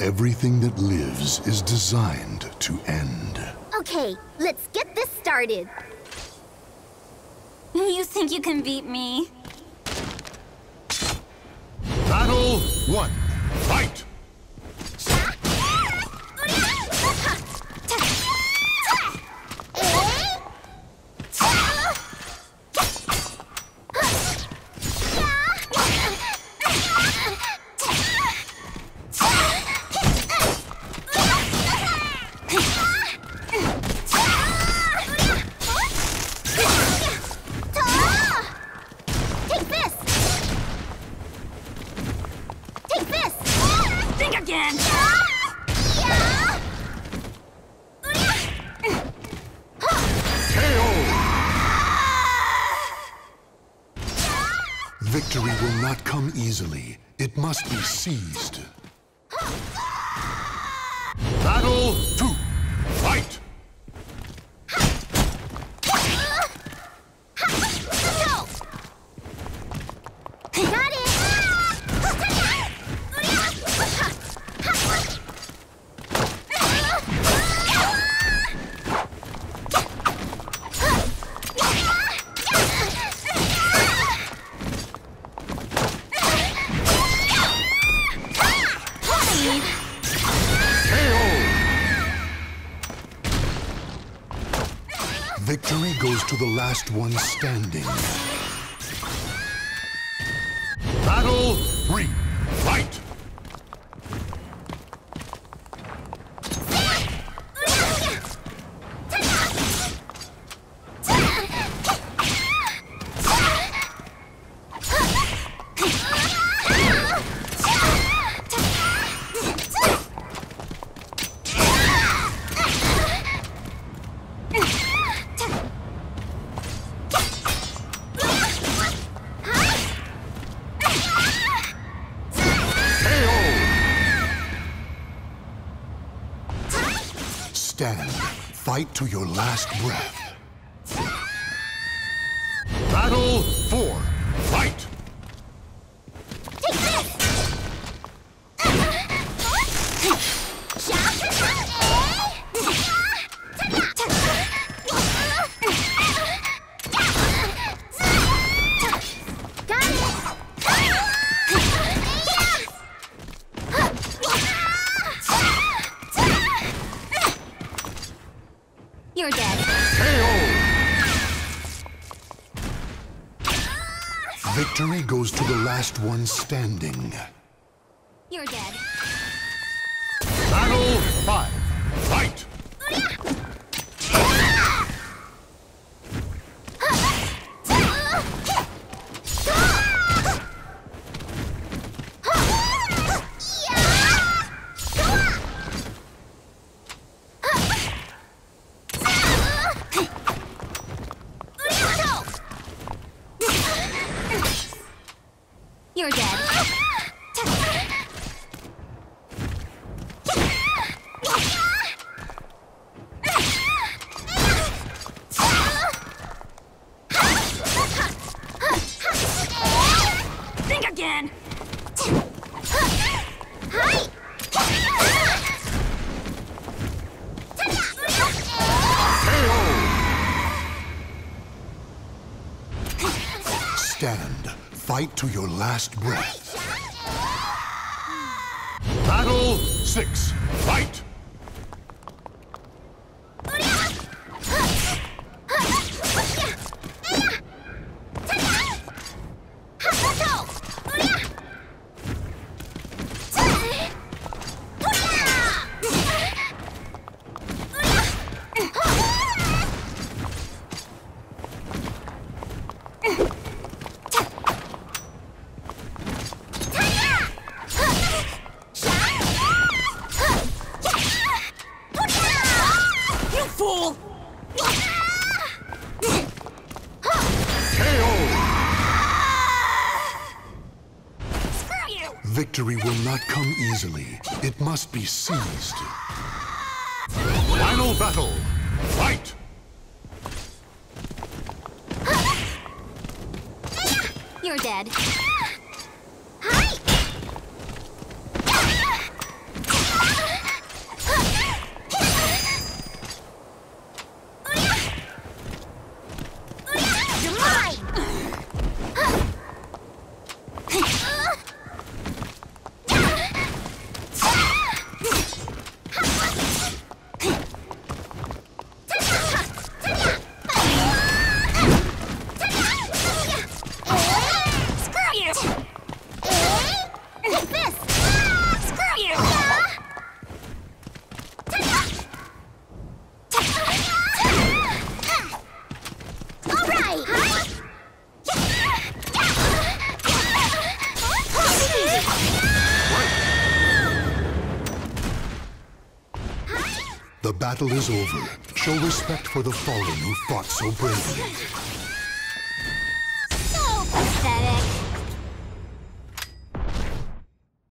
Everything that lives is designed to end. Okay, let's get this started. You think you can beat me? Battle one. Fight! Victory will not come easily. It must be seized. Battle 2. Fight! Victory goes to the last one standing. Battle 3. Fight! Stand. Fight to your last breath. Battle 4. Fight! You're dead. KO! Victory goes to the last one standing. You're dead. Battle 5. Fight! You're dead. Think again. Stand. Fight to your last breath. Battle 6. Fight! Fool! KO! Screw you! Victory will not come easily. It must be seized. Final battle! Fight! You're dead. Hi! The battle is over. Show respect for the fallen who fought so bravely.